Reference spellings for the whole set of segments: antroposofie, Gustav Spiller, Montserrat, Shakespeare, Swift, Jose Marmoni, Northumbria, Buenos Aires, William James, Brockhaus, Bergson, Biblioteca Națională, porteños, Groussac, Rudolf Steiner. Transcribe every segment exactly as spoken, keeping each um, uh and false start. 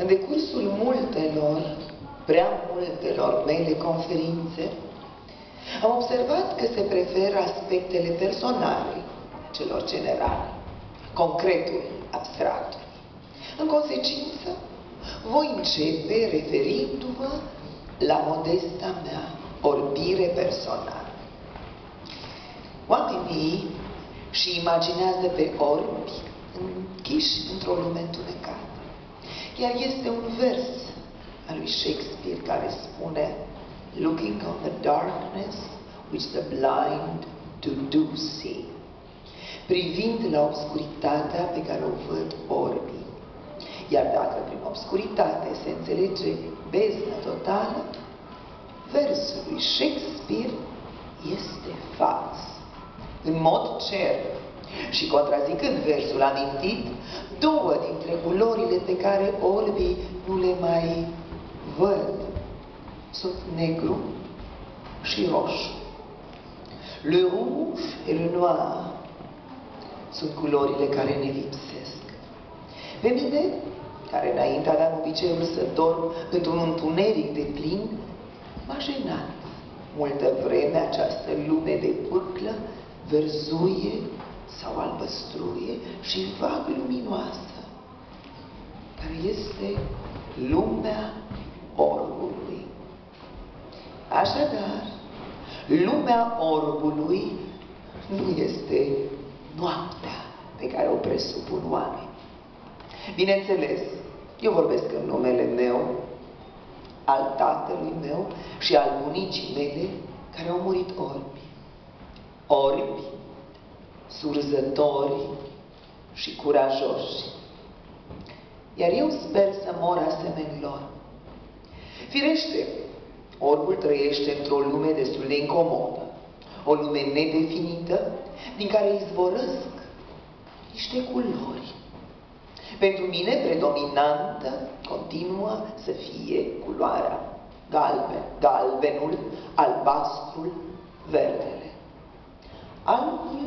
În decursul multelor, prea multelor mele conferințe, am observat că se preferă aspectele personale celor generale, concretul, abstractul. În consecință, voi începe referindu-mă la modesta mea orbire personală. Oamenii și imaginează pe orbi închiși într-o lume întunecată. Iar este un vers al lui Shakespeare care spune "Looking on the darkness which the blind do, do see", privind la obscuritatea pe care o văd orbii. Iar dacă prin obscuritate se înțelege beznă totală, versul lui Shakespeare este fals. În mod cert și contrazicând versul amintit, două dintre culorile pe care orbii nu le mai văd sunt negru și roșu. Le rouge et le noir sunt culorile care ne lipsesc. Pe mine, care înainte aveam obiceiul să dorm într-un întuneric de plin, m-a jenat multă vreme această lume de pârclă, verzuie sau albăstruie și vag luminoasă, care este lumea orbului. Așadar, lumea orbului nu este noaptea pe care o presupun oamenii. Bineînțeles, eu vorbesc în numele meu, al tatălui meu și al bunicii mele, care au murit orbi. Orbi, surzători și curajoși. Iar eu sper să mor asemenea lor. Firește, orbul trăiește într-o lume destul de incomodă, o lume nedefinită, din care izvorăsc niște culori. Pentru mine, predominantă, continuă să fie culoarea galben, galbenul, albastrul, verdele. Albul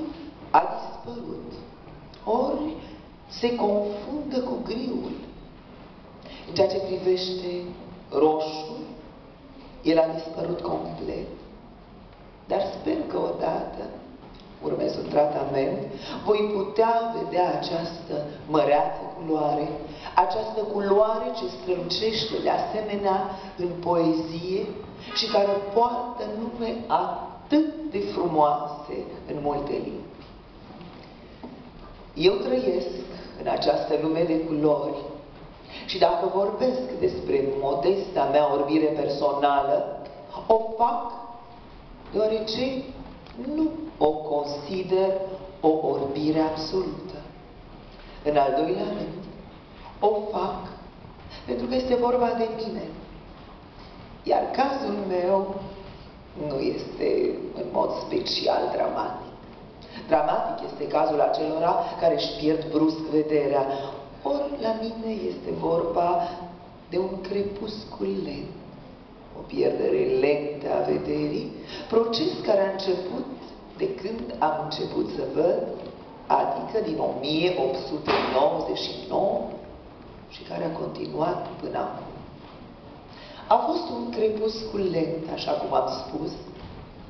a dispărut, ori se confundă cu griul. În ceea ce privește roșu, el a dispărut complet, dar sper că odată urmez un tratament, voi putea vedea această măreață culoare, această culoare ce strălucește de asemenea în poezie și care poartă nume atât de frumoase în multe limbi. Eu trăiesc în această lume de culori și dacă vorbesc despre modesta mea orbire personală, o fac deoarece nu o consider o orbire absolută. În al doilea rând, o fac pentru că este vorba de mine. Iar cazul meu nu este în mod special dramatic. Dramatic este cazul acelora care își pierd brusc vederea. Ori la mine este vorba de un crepuscul lent, o pierdere lentă a vederii, proces care a început de când am început să văd, adică din o mie opt sute nouăzeci și nouă și care a continuat până acum. A fost un crepuscul lent, așa cum am spus,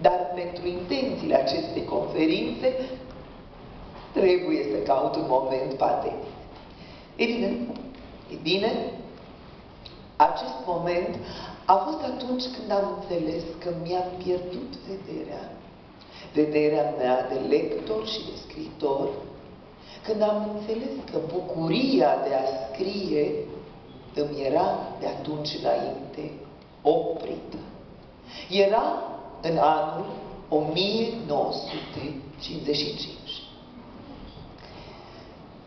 dar pentru intențiile acestei conferințe trebuie să caut un moment patetic. E bine, e bine, acest moment a fost atunci când am înțeles că mi-am pierdut vederea. Vederea mea de lector și de scriitor, când am înțeles că bucuria de a scrie îmi era de atunci înainte oprită. Era în anul o mie nouă sute cincizeci și cinci.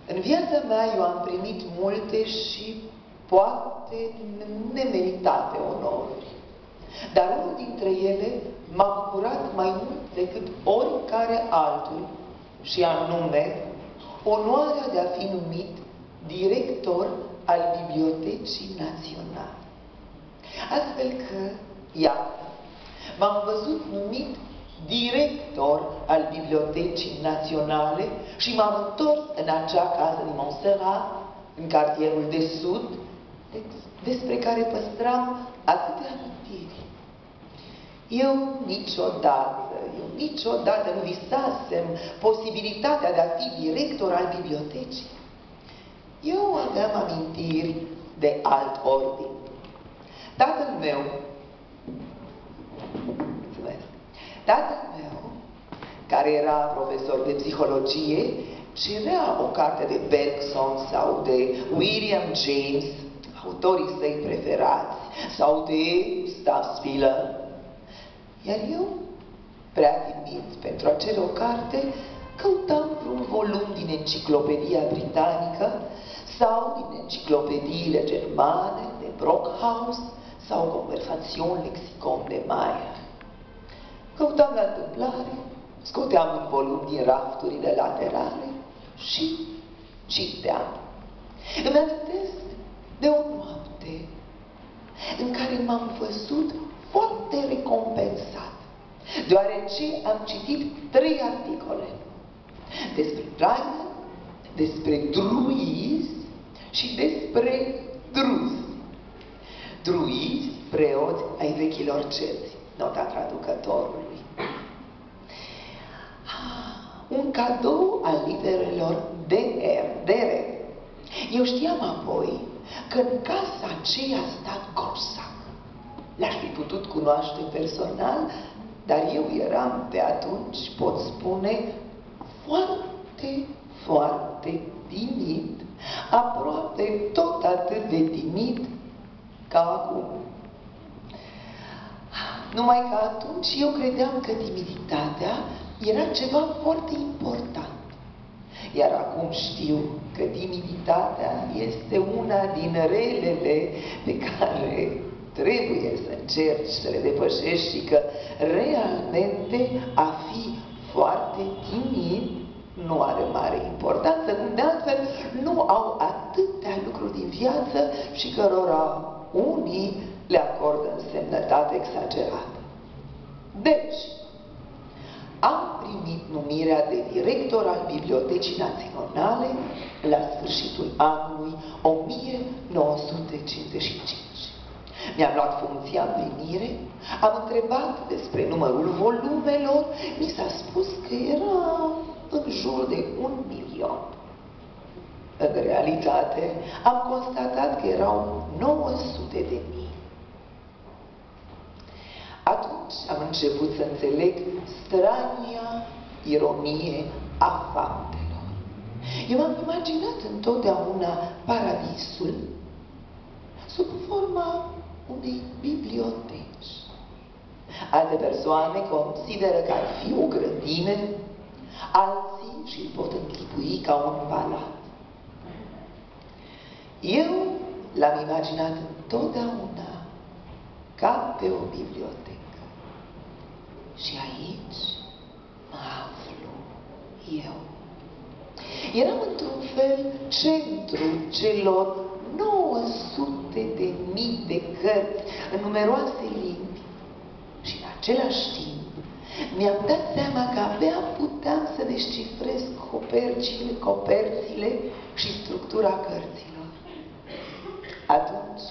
În viața mea eu am primit multe și poate nemeritate onoruri, dar unul dintre ele m-a bucurat mai mult decât oricare altul, și anume onoarea de a fi numit director al Bibliotecii Naționale. Astfel că, iată, m-am văzut numit director al Bibliotecii Naționale și m-am întors în acea casă din Montserrat, în cartierul de Sud, despre care păstram atâtea amintiri. Eu niciodată, eu niciodată nu visasem posibilitatea de a fi director al bibliotecii. Eu aveam amintiri de alt ordin. Tatăl meu, mulțumesc, tatăl meu, care era profesor de psihologie, cirea o carte de Bergson sau de William James, autorii săi preferați, sau de Gustav Spiller. Iar eu, prea timid pentru acele o carte, căutam un volum din enciclopedia britanică sau din enciclopediile germane, de Brockhaus sau Conversațiuni lexicon de Maier. Căutam la întâmplare, scoteam un volum din rafturile laterale și citeam. Îmi amintesc de o noapte în care m-am văzut foarte recompensat, deoarece am citit trei articole despre Rainer, despre druizi și despre druzi. Druizi, preoți ai vechilor celți, nota traducătorului. Un cadou al literelor D R. D R. Eu știam apoi că în casa aceea sta Groussac. L-aș fi putut cunoaște personal, dar eu eram pe atunci, pot spune, foarte, foarte timid, aproape tot atât de timid ca acum. Numai că atunci eu credeam că timiditatea era ceva foarte important. Iar acum știu că timiditatea este una din relele pe care trebuie să încerci să le depășești și că realmente a fi foarte timid nu are mare importanță, cum de altfel nu au atâtea lucruri din viață și cărora unii le acordă însemnătate exagerată. Deci, am primit numirea de director al Bibliotecii Naționale la sfârșitul anului o mie nouă sute cincizeci și cinci. Mi-am luat funcția în primire, am întrebat despre numărul volumelor, mi s-a spus că era în jur de un milion. În realitate, am constatat că erau nouă sute de mii. Atunci am început să înțeleg strania ironie a faptelor. Eu m-am imaginat întotdeauna paradisul sub forma unei biblioteci. Alte persoane consideră că ar fi o grădină, alții și-l pot închipui ca un palat. Eu l-am imaginat întotdeauna ca pe o bibliotecă. Și aici mă aflu eu. Eram într-un fel centrul celor nouă sute de mii de cărți în numeroase limbi și în același timp mi-am dat seama că abia puteam să descifrez copercile, coperțile și structura cărților. Atunci,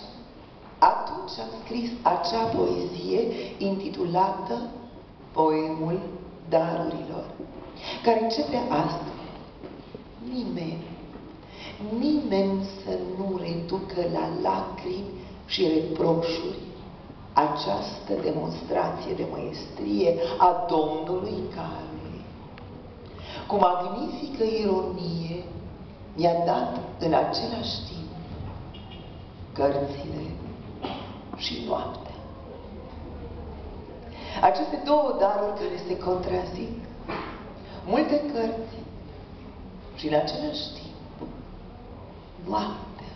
atunci am scris acea poezie intitulată Poemul Darurilor, care începe astfel. Nimeni, nimeni să nu reducă la lacrimi și reproșuri această demonstrație de măestrie a Domnului Carului. Cu magnifică ironie i-a dat în același timp cărțile și noaptea. Aceste două daruri care se contrazic, multe cărți și în același timp noaptea,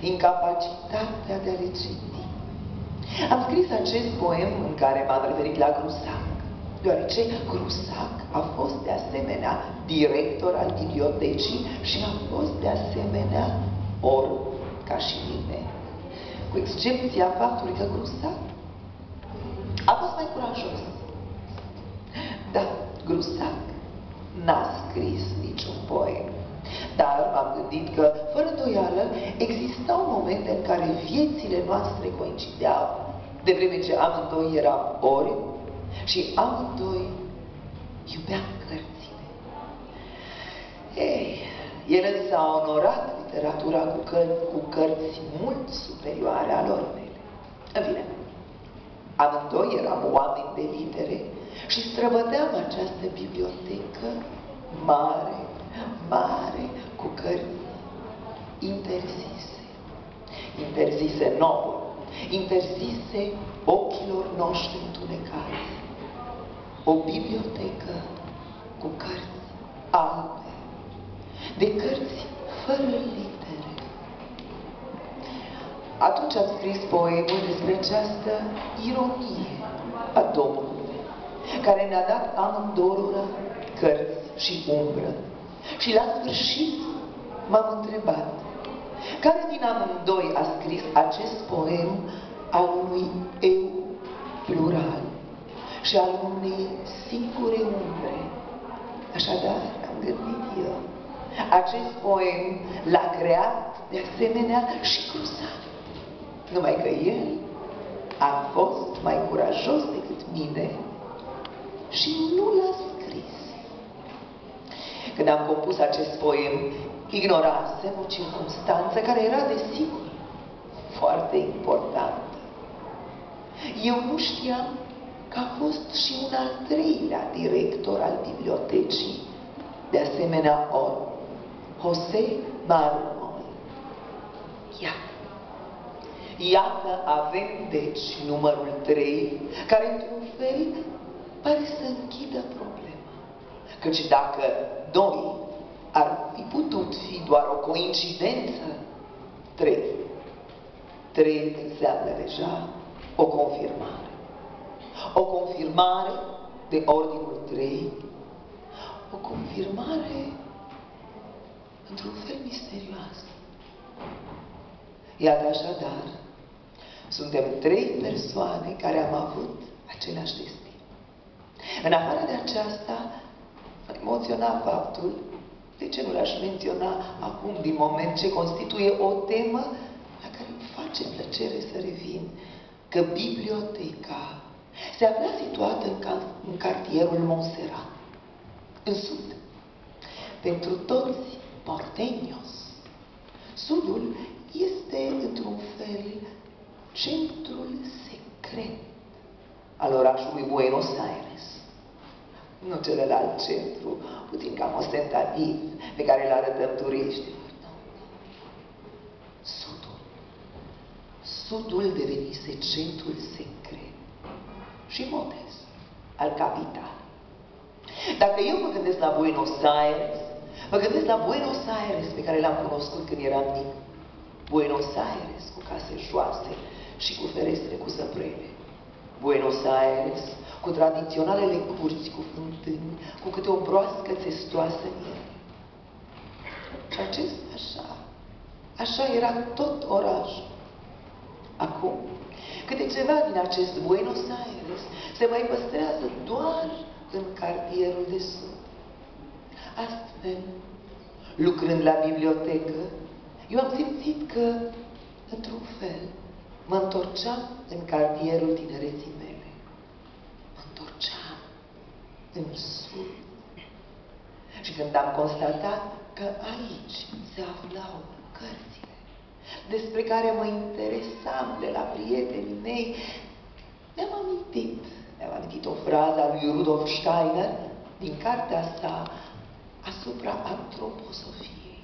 incapacitatea de a le citi. Am scris acest poem în care m-am referit la Groussac, deoarece Groussac a fost de asemenea director al bibliotecii și a fost de asemenea orb ca și mine, cu excepția faptului că Groussac a fost mai curajos. Da, Groussac n-a scris niciun poem, dar m-am gândit că, fără îndoială, existau momente în care viețile noastre coincideau, de vreme ce amândoi eram ori și amândoi iubeam cărțile. Ei, el însă a onorat literatura cu, căr cu cărți mult superioare alor mele. În fine, amândoi eram oameni de litere și străbăteam această bibliotecă mare, mare, cu cărți interzise. Interzise nouă, interzise ochilor noștri întunecați. O bibliotecă cu cărți albe, de cărți fără litere. Atunci am scris poemul despre această ironie a Domnului, care ne-a dat amândorura cărți și umbră. Și la sfârșit m-am întrebat, care din amândoi a scris acest poem al unui eu plural și al unei singure umbre? Așadar, am gândit eu, acest poem l-a creat de asemenea și Groussac. Numai că el a fost mai curajos decât mine și nu l-a scris. Când am compus acest poem, ignorasem o circunstanță care era, desigur, foarte importantă. Eu nu știam că a fost și un al treilea director al bibliotecii, de asemenea om, Jose Marmoni. Iată. Iată, avem, deci, numărul trei, care, într-un fel, pare să închidă problema. Căci dacă doi ar fi putut fi doar o coincidență, trei. Trei înseamnă deja o confirmare. O confirmare de ordinul trei, o confirmare într-un fel misterioasă. Iată, așadar, suntem trei persoane care am avut același destin. În afară de aceasta, mă emoționa faptul, de ce nu l-aș menționa acum, din moment ce constituie o temă la care îmi face plăcere să revin, că biblioteca se afla situată în, în cartierul Montserrat, în sud. Pentru toți, porteños, sudul este, într-un fel, centrul secret al orașului Buenos Aires. Nu celălalt centru, puțin cam ostentativ, pe care îl arătăm turiștilor. Nu. Sudul. Sudul devenise centrul secret și modest al capitalei. Dacă eu mă gândesc la Buenos Aires, mă gândesc la Buenos Aires pe care l-am cunoscut când eram mic. Buenos Aires cu case joase și cu ferestre cu zăbrele. Buenos Aires cu tradiționalele curți, cu fântâni, cu câte o broască țestoasă în ele. Și acest așa, așa era tot orașul. Acum, câte ceva din acest Buenos Aires se mai păstrează doar în cartierul de sud. Astfel, lucrând la bibliotecă, eu am simțit că, într-un fel, mă întorceam în cartierul tinereții mele. Mă întorceam în sud. Și când am constatat că aici se aflau cărțile, despre care mă interesam de la prietenii mei, mi-am amintit, mi-am amintit o frază a lui Rudolf Steiner din cartea sa asupra antroposofiei.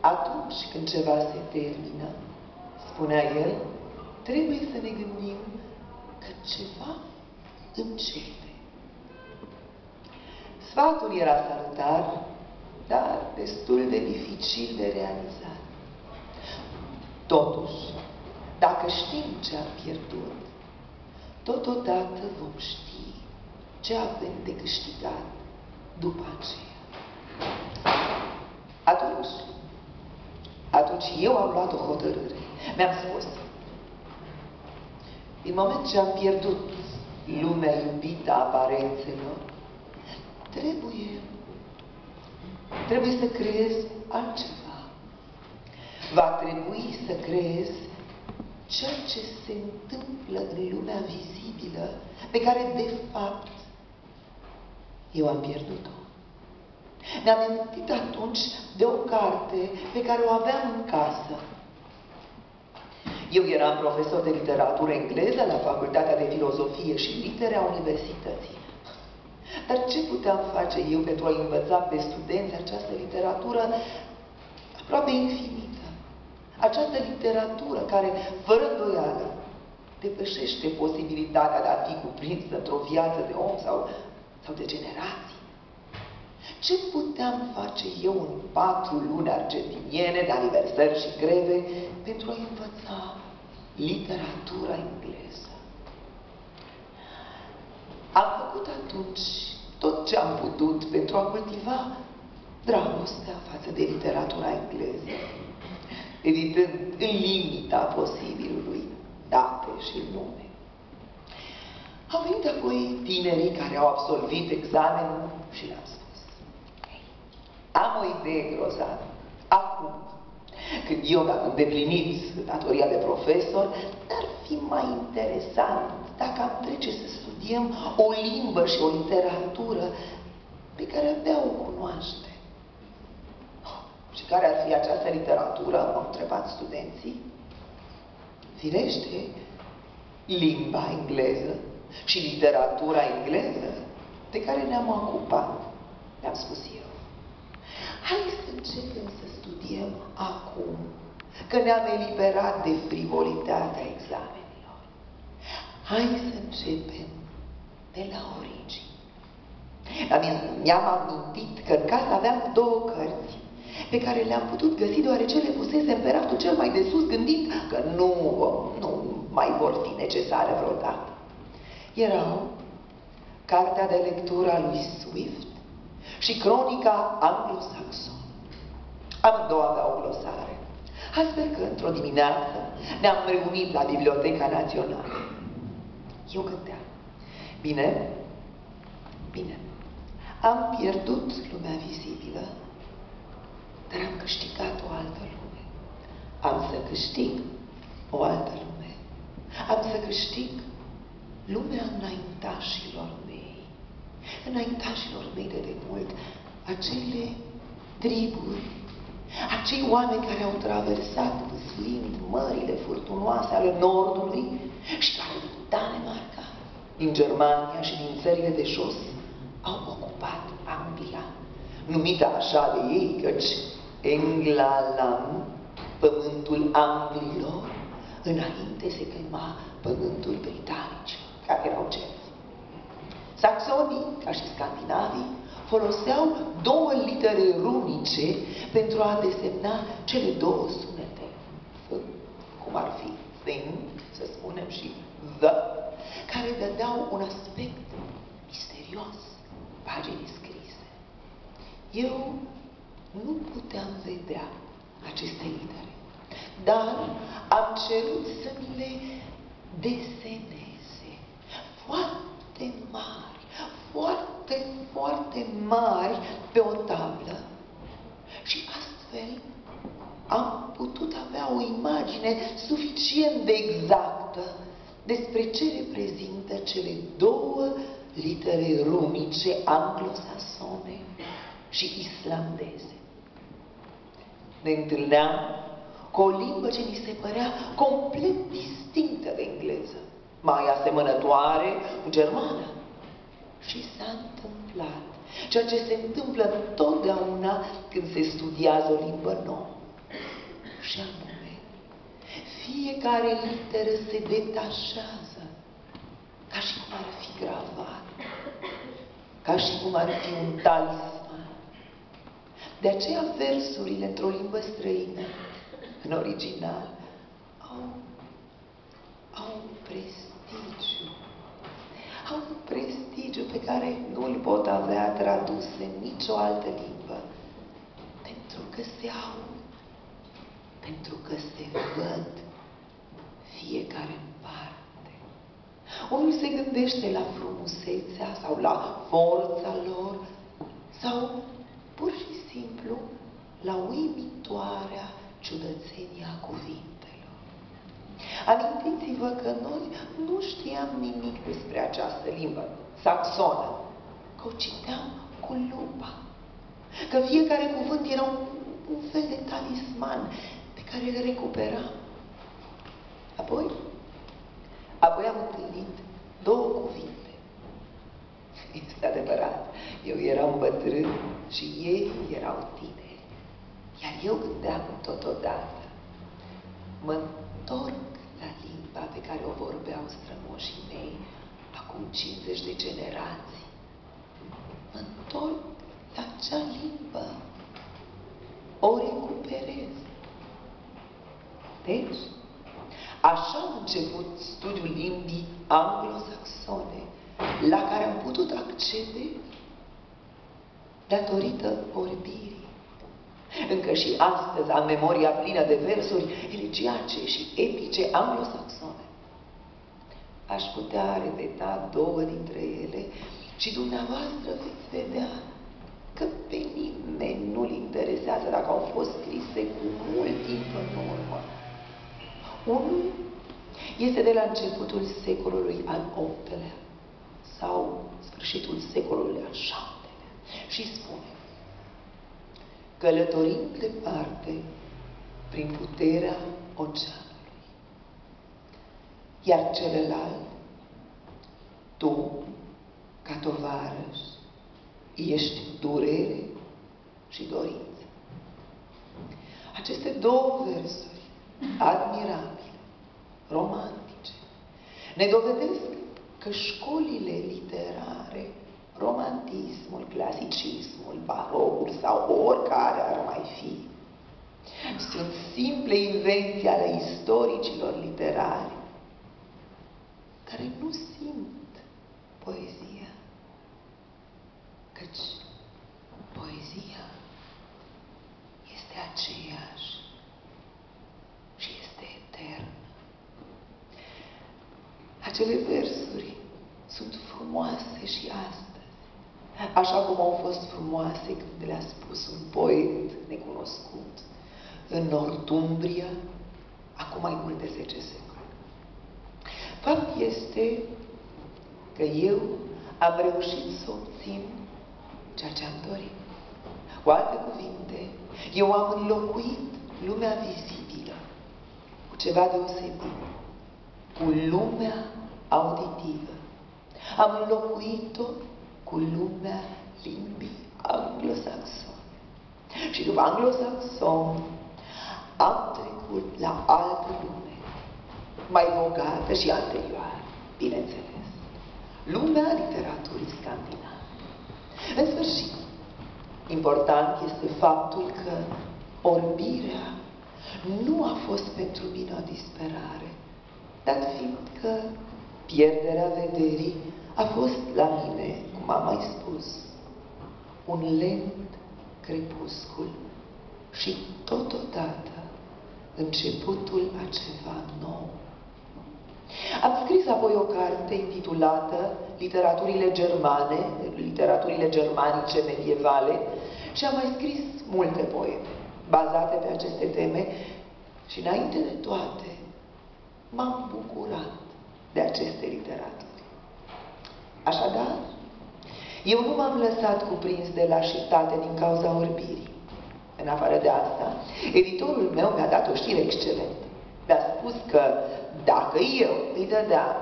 Atunci când ceva se termină, spunea el, trebuie să ne gândim că ceva începe. Sfatul era salutar, dar destul de dificil de realizat. Totuși, dacă știm ce am pierdut, totodată vom ști ce avem de câștigat după aceea. Atunci, Atunci eu am luat o hotărâre. Mi-am spus, din moment ce am pierdut lumea iubită a aparențelor, trebuie, trebuie să creez altceva. Va trebui să creezi ceea ce se întâmplă în lumea vizibilă, pe care, de fapt, eu am pierdut-o. Mi-am amintit atunci de o carte pe care o aveam în casă. Eu eram profesor de literatură engleză la Facultatea de Filozofie și Litere a Universității. Dar ce puteam face eu pentru a învăța pe studenți această literatură aproape infinită? Această literatură care, fără îndoială, depășește posibilitatea de a fi cuprinsă într-o viață de om sau, sau de generații. Ce puteam face eu în patru luni argentiniene de aniversări și greve pentru a învăța literatura engleză? Am făcut atunci tot ce am putut pentru a cultiva dragostea față de literatura engleză, evitând în limita posibilului date și nume. Au venit apoi tinerii care au absolvit examenul și le-am spus: am o idee grozavă. Acum, când eu mi-am îndeplinit datoria de profesor, ar fi mai interesant dacă am trece să studiem o limbă și o literatură pe care abia o cunoaște. Și care ar fi această literatură, m-au întrebat studenții. Firește, limba engleză și literatura engleză de care ne-am ocupat, le-am spus eu. Hai să începem să studiem acum, că ne-am eliberat de frivolitatea examenilor. Hai să începem de la origini. Mi-am amintit că în casă aveam două cărți pe care le-am putut găsi deoarece le pusesem pe raftul cel mai de sus, gândind că nu, nu mai vor fi necesare vreodată. Erau cartea de lectură a lui Swift și cronica anglosaxonă. Amândouă aveau o glosare. Astfel că, într-o dimineață, ne-am reunit la Biblioteca Națională. Eu gândeam: bine, bine, am pierdut lumea vizibilă, dar am câștigat o altă lume. Am să câștig o altă lume. Am să câștig lumea înaintașilor mei. Înaintașilor mei de demult, acele triburi, acei oameni care au traversat vâslind mările furtunoase ale Nordului și care din Danemarca, din Germania și din țările de jos au ocupat Anglia, numită așa de ei, căci Englalam, pământul anglilor, înainte se chema pământul britanicilor, care erau cefi. Saxonii, ca și scandinavii, foloseau două litere runice pentru a desemna cele două sunete. F, cum ar fi thing, să spunem, și the, care dădeau un aspect misterios paginii scrise. Eu nu puteam vedea aceste litere, dar am cerut să mi le deseneze foarte mari, foarte, foarte mari pe o tablă. Și astfel am putut avea o imagine suficient de exactă despre ce reprezintă cele două litere runice anglosaxone și islandeze. Ne întâlneam cu o limbă ce mi se părea complet distinctă de engleză, mai asemănătoare cu germană. Și s-a întâmplat ceea ce se întâmplă întotdeauna când se studiază o limbă nouă. Și anume, fiecare literă se detașează, ca și cum ar fi gravat, ca și cum ar fi un talisman. De aceea versurile într-o limbă străină, în original, au, au un prestigiu. Au un prestigiu pe care nu îl pot avea tradus în nicio altă limbă. Pentru că se aud, pentru că se văd fiecare în parte. Omul se gândește la frumusețea sau la forța lor sau pur și simplu la uimitoarea ciudățenie a cuvintelor. Amintiți-vă că noi nu știam nimic despre această limbă saxonă, că o citeam cu lupa, că fiecare cuvânt era un, un fel de talisman pe care îl recuperam. Apoi, apoi am întâlnit două cuvinte. Este adevărat, eu eram bătrân și ei erau tineri. Iar eu gândeam totodată, mă întorc la limba pe care o vorbeau strămoșii mei acum cincizeci de generații. Mă întorc la acea limbă, o recuperez. Deci, așa a început studiul limbii anglosaxone, la care am putut accede datorită vorbirii. Încă și astăzi am memoria plină de versuri elegiace și epice anglosaxone. Aș putea redeta două dintre ele și dumneavoastră veți vedea că pe nimeni nu-l interesează dacă au fost scrise cu mult timp în urmă. Unul este de la începutul secolului al optulea sau sfârșitul secolului al șaptelea și spune: călătorind departe prin puterea oceanului. Iar celălalt, tu, ca tovarăș, ești durere și dorință. Aceste două versuri, admirabile, romantice, ne dovedesc că școlile literare, romantismul, clasicismul, barocul sau oricare ar mai fi, sunt simple invenții ale istoricilor literari care nu simt poezia, căci poezia este aceeași și este eternă. Acele versuri sunt frumoase și aspre, așa cum au fost frumoase când le-a spus un poet necunoscut în Northumbria, acum mai mult de zece secole. Fapt este că eu am reușit să obțin ceea ce am dorit. Cu alte cuvinte, eu am înlocuit lumea vizibilă cu ceva deosebit, cu lumea auditivă. Am înlocuit-o cu lumea limbii anglosaxone. Și după anglosaxon am trecut la altă lume, mai bogată și anterioară, bineînțeles, lumea literaturii scandinave. În sfârșit, important este faptul că orbirea nu a fost pentru mine o disperare, dat fiind că pierderea vederii a fost la mine, cum am mai spus, un lent crepuscul și totodată începutul a ceva nou. Am scris apoi o carte intitulată Literaturile germane, literaturile germanice medievale și am mai scris multe poeme bazate pe aceste teme și, înainte de toate, m-am bucurat de aceste literaturi. Așadar, eu nu m-am lăsat cuprins de lașitate din cauza orbirii. În afară de asta, editorul meu mi-a dat o știre excelentă. Mi-a spus că dacă eu îi dădeam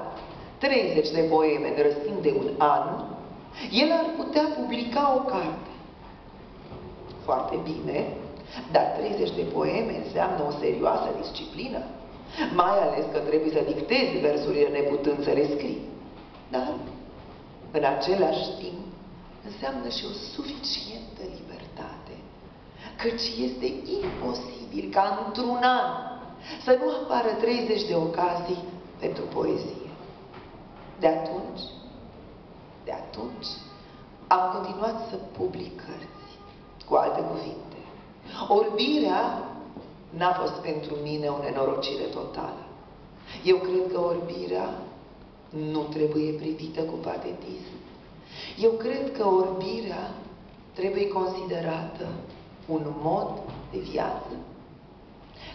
treizeci de poeme în răstimp de un an, el ar putea publica o carte. Foarte bine, dar treizeci de poeme înseamnă o serioasă disciplină, mai ales că trebuie să dictezi versurile neputând să le scrii. Dar, în același timp, înseamnă și o suficientă libertate, căci este imposibil ca într-un an să nu apară treizeci de ocazii pentru poezie. De atunci, de atunci, am continuat să public cărți. Cu alte cuvinte, orbirea n-a fost pentru mine o nenorocire totală. Eu cred că orbirea nu trebuie privită cu patetism. Eu cred că orbirea trebuie considerată un mod de viață.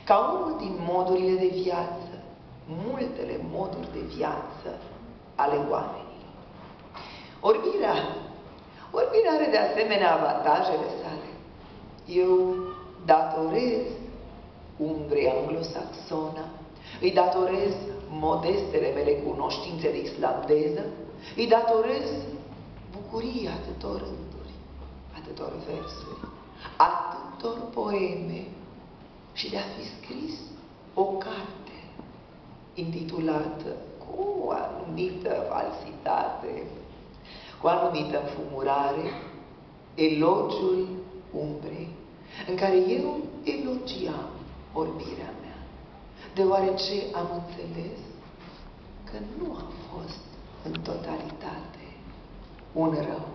Ca unul din modurile de viață, multele moduri de viață ale oamenilor. Orbirea. Orbirea are de asemenea avantajele sale. Eu datorez umbrei anglosaxona, îi datorez modestele mele cunoștințe de islandeză, îi datorez bucurii atâtor rânduri, atâtor versuri, atâtor poeme și de a fi scris o carte intitulată cu o anumită falsitate, cu o anumită înfumurare, Elogiul umbrei, în care eu elogiam orbirea mea, deoarece am înțeles că nu a fost în totalitate un rău.